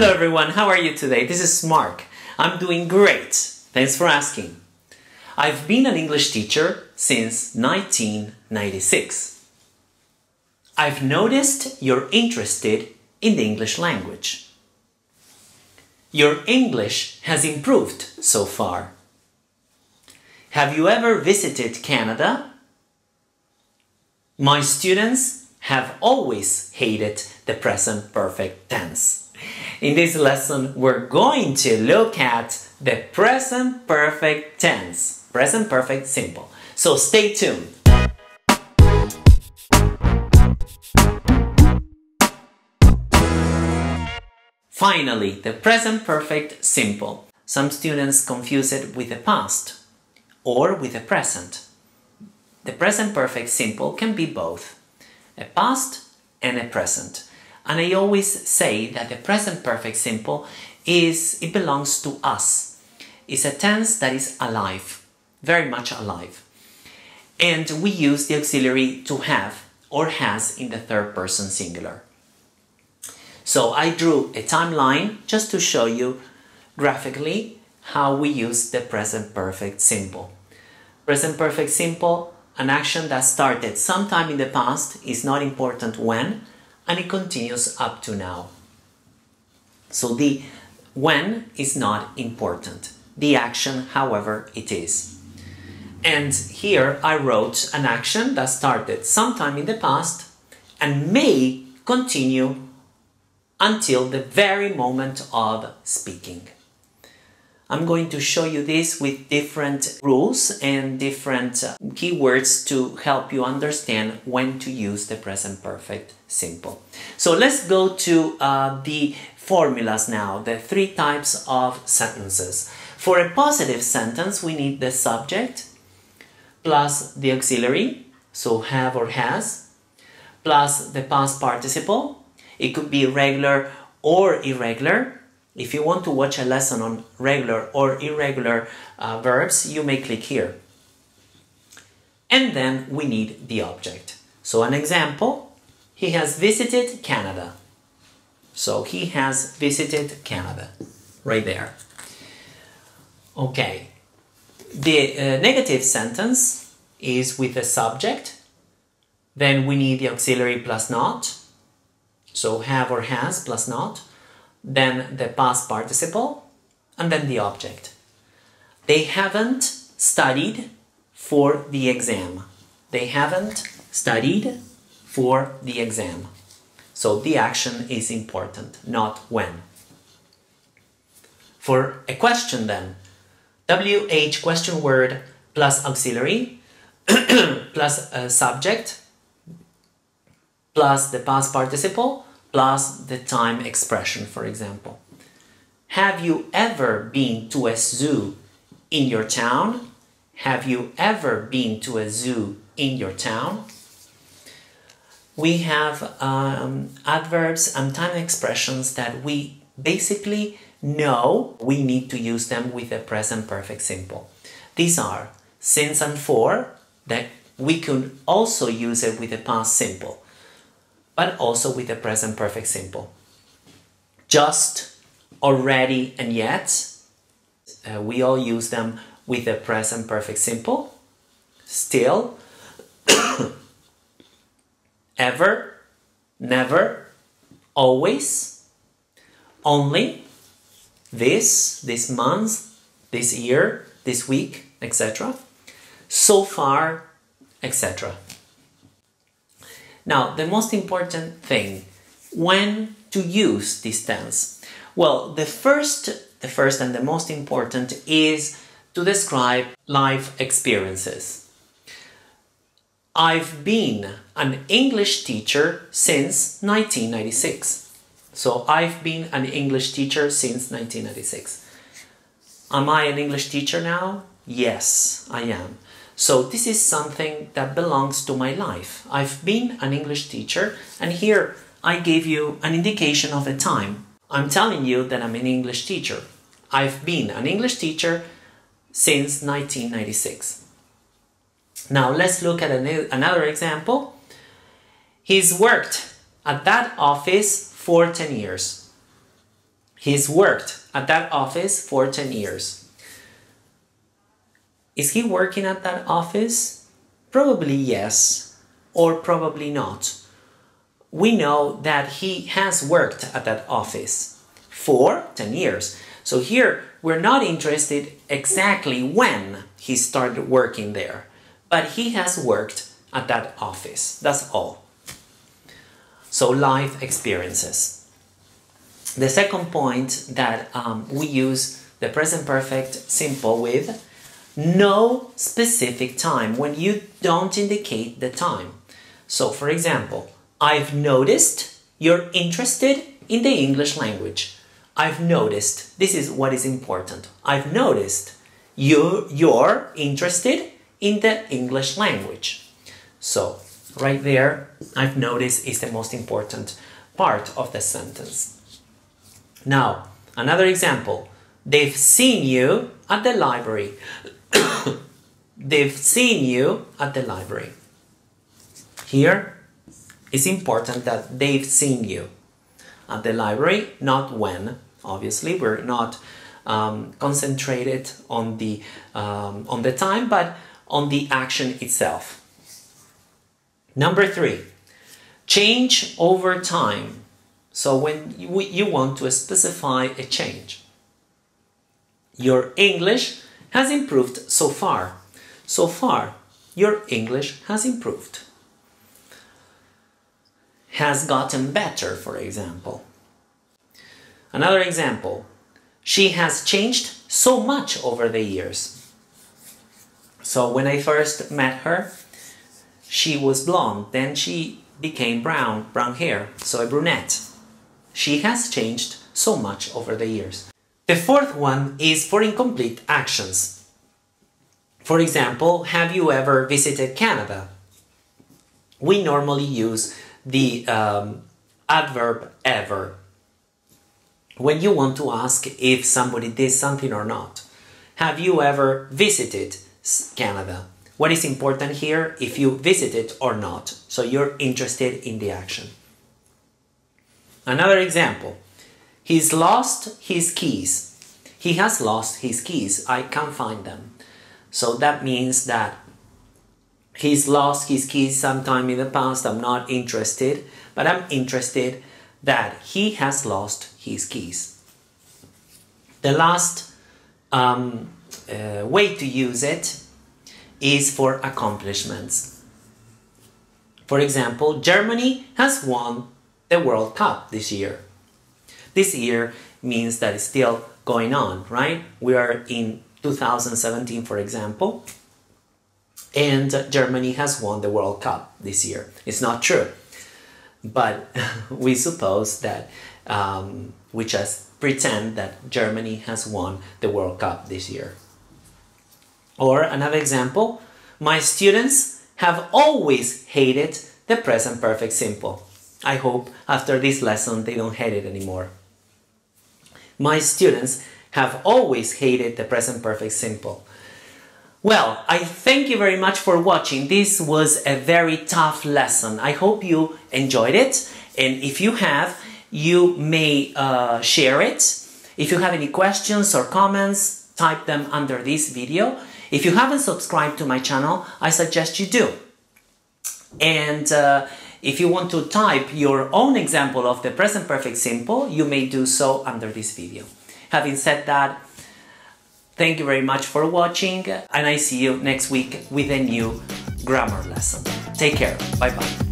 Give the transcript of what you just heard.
Hello everyone, how are you today? This is Mark. I'm doing great. Thanks for asking. I've been an English teacher since 1996. I've noticed you're interested in the English language. Your English has improved so far. Have you ever visited Canada? My students have always hated the present perfect tense. In this lesson, we're going to look at the present perfect tense, present perfect simple. So stay tuned. Finally, the present perfect simple. Some students confuse it with the past or with the present. The present perfect simple can be both, a past and a present. And I always say that the present perfect simple it belongs to us. It's a tense that is alive, very much alive. And we use the auxiliary to have or has in the third person singular. So I drew a timeline just to show you graphically how we use the present perfect simple. Present perfect simple, an action that started sometime in the past, is not important when, and it continues up to now. So the when is not important. The action, however, it is. And here I wrote an action that started sometime in the past and may continue until the very moment of speaking. I'm going to show you this with different rules and different keywords to help you understand when to use the present perfect simple. So let's go to the formulas now, the three types of sentences. For a positive sentence, we need the subject plus the auxiliary, so have or has, plus the past participle. It could be regular or irregular. If you want to watch a lesson on regular or irregular verbs, you may click here. And then we need the object. So an example, he has visited Canada. So he has visited Canada, right there. Okay, the negative sentence is with the subject. Then we need the auxiliary plus not. So have or has plus not. Then the past participle, and then the object. They haven't studied for the exam. They haven't studied for the exam. So the action is important, not when. For a question then, WH question word plus auxiliary plus a subject plus the past participle plus the time expression, for example. Have you ever been to a zoo in your town? Have you ever been to a zoo in your town? We have adverbs and time expressions that we basically know we need to use them with the present perfect simple. These are since and for, that we could also use it with the past simple, but also with the present perfect simple. Just, already, and yet. We all use them with the present perfect simple. Still, ever, never, always, only, this month, this year, this week, etc. So far, etc. Now, the most important thing, when to use this tense. Well, the first and the most important is to describe life experiences. I've been an English teacher since 1996. So, I've been an English teacher since 1996. Am I an English teacher now? Yes, I am. So this is something that belongs to my life. I've been an English teacher, and here I gave you an indication of a time. I'm telling you that I'm an English teacher. I've been an English teacher since 1996. Now let's look at another example. He's worked at that office for 10 years. He's worked at that office for 10 years. Is he working at that office? Probably yes, or probably not. We know that he has worked at that office for 10 years. So here, we're not interested exactly when he started working there, but he has worked at that office, that's all. So life experiences. The second point that we use the present perfect simple with, no specific time, when you don't indicate the time. So for example, I've noticed you're interested in the English language. I've noticed, this is what is important. I've noticed you're interested in the English language. So right there, I've noticed is the most important part of the sentence. Now, another example. They've seen you at the library. They've seen you at the library. Here, it's important that they've seen you at the library, not when. Obviously, we're not concentrated on the time, but on the action itself. Number three, change over time. So when you want to specify a change. Your English has improved so far. So far, your English has improved. Has gotten better, for example. Another example, she has changed so much over the years. So when I first met her, she was blonde, then she became brown hair, so a brunette. She has changed so much over the years. The fourth one is for incomplete actions. For example, have you ever visited Canada? We normally use the adverb ever when you want to ask if somebody did something or not. Have you ever visited Canada? What is important here, if you visit it or not. So you're interested in the action. Another example, he's lost his keys. He has lost his keys. I can't find them. So that means that he's lost his keys sometime in the past. I'm not interested, but I'm interested that he has lost his keys. The last way to use it is for accomplishments. For example, Germany has won the World Cup this year. This year means that it's still going on, right? We are in 2017, for example, and Germany has won the World Cup this year. It's not true, but we suppose that we just pretend that Germany has won the World Cup this year. Or another example, my students have always hated the present perfect simple. I hope after this lesson they don't hate it anymore. My students have always hated the present perfect simple. Well, I thank you very much for watching. This was a very tough lesson. I hope you enjoyed it. And if you have, you may share it. If you have any questions or comments, type them under this video. If you haven't subscribed to my channel, I suggest you do. And if you want to type your own example of the present perfect simple, you may do so under this video. Having said that, thank you very much for watching, and I see you next week with a new grammar lesson. Take care. Bye-bye.